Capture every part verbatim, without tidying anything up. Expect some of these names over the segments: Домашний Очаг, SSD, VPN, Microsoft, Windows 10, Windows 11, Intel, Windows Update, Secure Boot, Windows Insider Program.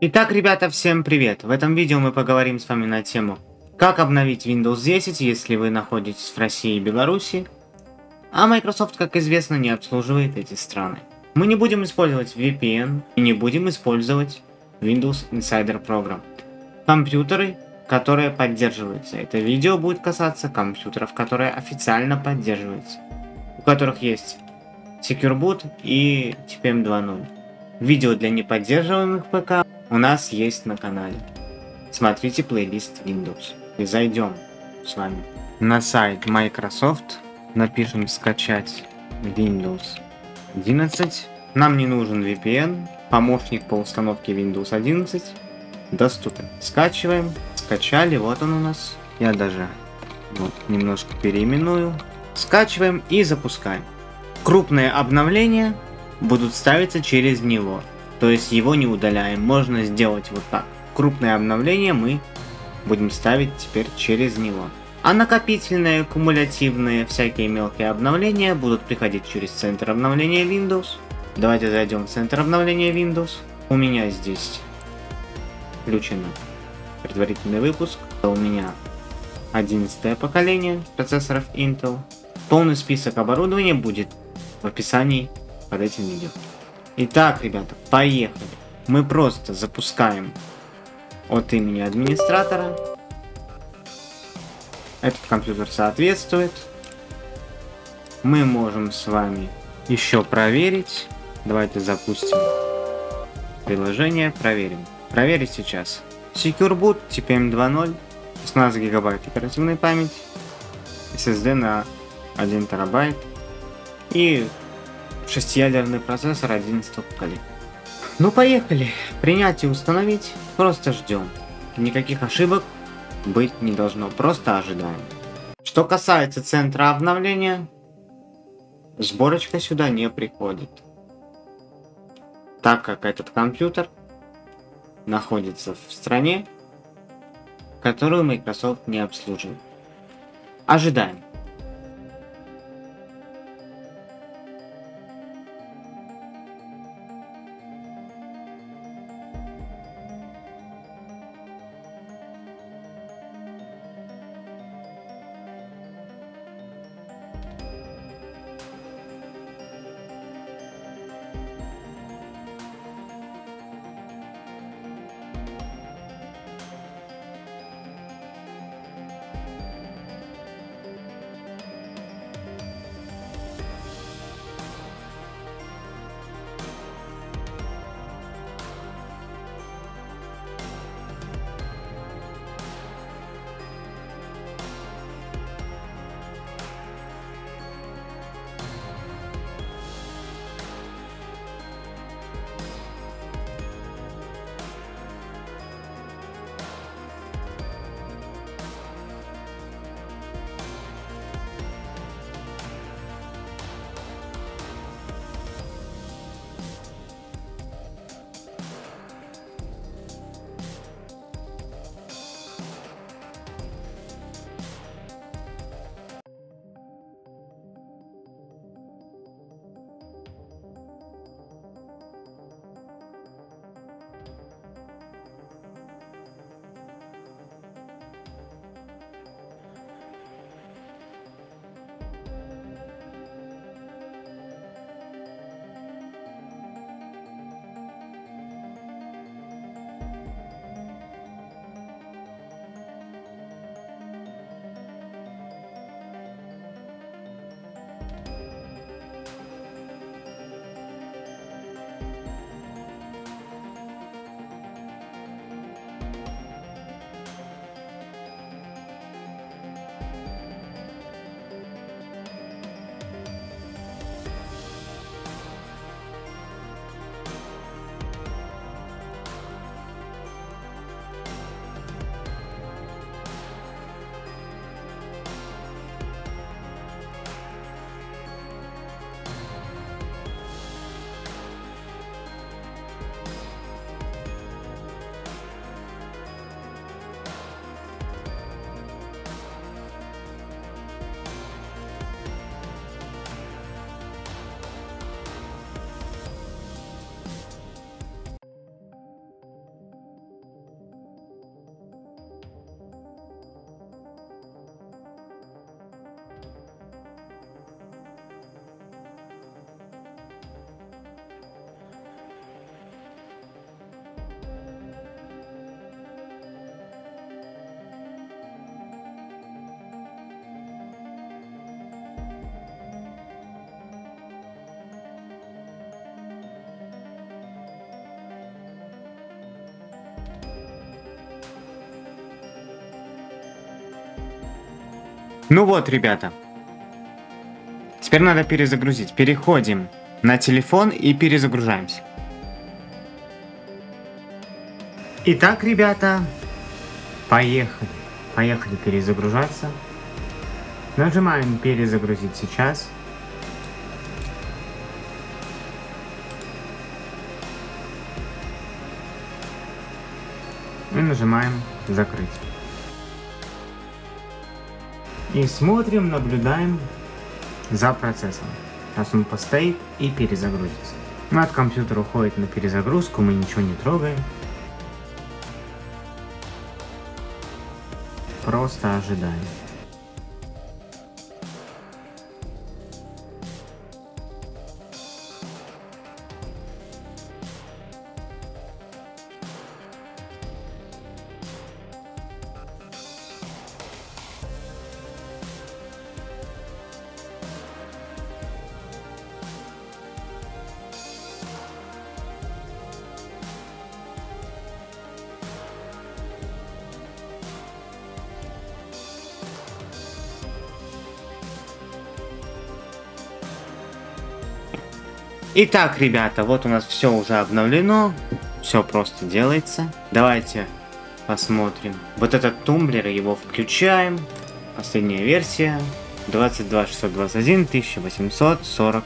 Итак, ребята, всем привет! В этом видео мы поговорим с вами на тему, как обновить Windows десять, если вы находитесь в России и Беларуси, а Microsoft, как известно, не обслуживает эти страны. Мы не будем использовать ви пи эн и не будем использовать Windows Insider Program. Компьютеры, которые поддерживаются. Это видео будет касаться компьютеров, которые официально поддерживаются, у которых есть Secure Boot и ти пи эм два ноль. Видео для неподдерживаемых ПК у нас есть на канале. Смотрите плейлист Windows. И зайдем с вами на сайт Microsoft. Напишем скачать Windows одиннадцать. Нам не нужен ви пи эн. Помощник по установке Windows одиннадцать доступен. Скачиваем. Скачали. Вот он у нас. Я даже вот, немножко переименую. Скачиваем и запускаем. Крупные обновления будут ставиться через него. То есть его не удаляем, можно сделать вот так. Крупное обновление мы будем ставить теперь через него. А накопительные, кумулятивные, всякие мелкие обновления будут приходить через центр обновления Windows. Давайте зайдем в центр обновления Windows. У меня здесь включено предварительный выпуск. У меня одиннадцатое поколение процессоров Intel. Полный список оборудования будет в описании под этим видео. Итак, ребята, поехали. Мы просто запускаем от имени администратора. Этот компьютер соответствует. Мы можем с вами еще проверить. Давайте запустим приложение, проверим. Проверить сейчас. Secure Boot, ти пи эм два ноль, шестнадцать гигабайт оперативной памяти, эс эс ди на один терабайт и шестиядерный процессор одиннадцатого поколения. Ну поехали. Принять и установить. Просто ждем. Никаких ошибок быть не должно. Просто ожидаем. Что касается центра обновления, сборочка сюда не приходит, так как этот компьютер находится в стране, которую Microsoft не обслуживает. Ожидаем. Ну вот, ребята. Теперь надо перезагрузить. Переходим на телефон и перезагружаемся. Итак, ребята, поехали. Поехали перезагружаться. Нажимаем перезагрузить сейчас. И нажимаем закрыть. И смотрим, наблюдаем за процессом. Сейчас он постоит и перезагрузится. Наш компьютер уходит на перезагрузку, мы ничего не трогаем. Просто ожидаем. Итак, ребята, вот у нас все уже обновлено, все просто делается. Давайте посмотрим. Вот этот тумблер, его включаем. Последняя версия двадцать два шестьсот двадцать один тысяча восемьсот сорок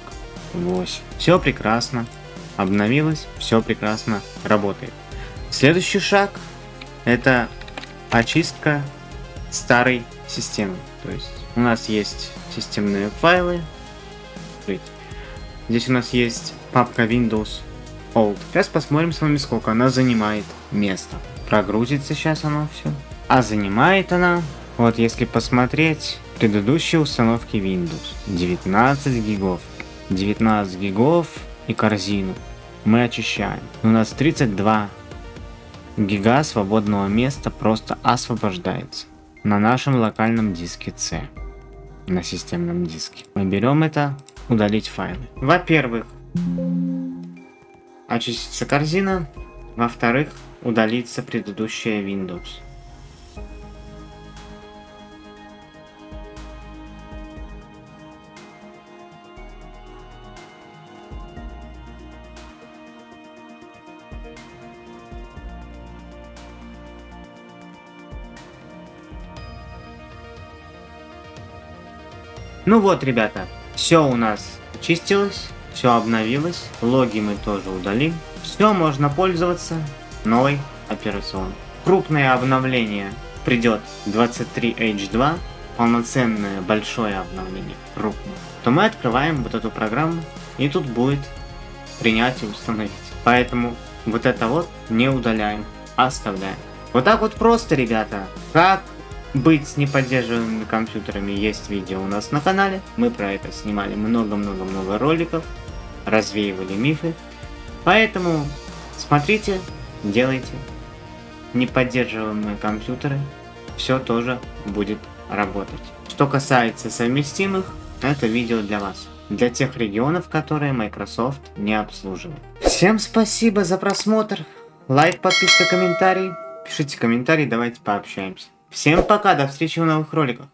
восемь. Все прекрасно обновилось, все прекрасно работает. Следующий шаг — это очистка старой системы. То есть у нас есть системные файлы. Здесь у нас есть папка Windows Old. Сейчас посмотрим с вами, сколько она занимает места. Прогрузится сейчас она все. А занимает она, вот если посмотреть, предыдущие установки Windows. девятнадцать гигов. девятнадцать гигов и корзину мы очищаем. У нас тридцать два гига свободного места просто освобождается на нашем локальном диске C. На системном диске. Мы берем это. Удалить файлы. Во-первых, очистится корзина. Во-вторых, удалится предыдущая Windows. Ну вот, ребята. Все у нас очистилось, все обновилось, логи мы тоже удалим. Все, можно пользоваться новой операционной. Крупное обновление придет двадцать три эйч два, полноценное большое обновление, крупное. То мы открываем вот эту программу, и тут будет принять и установить. Поэтому вот это вот не удаляем, оставляем. Вот так вот просто, ребята. Как быть с неподдерживаемыми компьютерами, есть видео у нас на канале. Мы про это снимали много-много-много роликов, развеивали мифы. Поэтому смотрите, делайте. Неподдерживаемые компьютеры, все тоже будет работать. Что касается совместимых, это видео для вас. Для тех регионов, которые Microsoft не обслуживает. Всем спасибо за просмотр. Лайк, подписка, комментарий. Пишите комментарии, давайте пообщаемся. Всем пока, до встречи в новых роликах.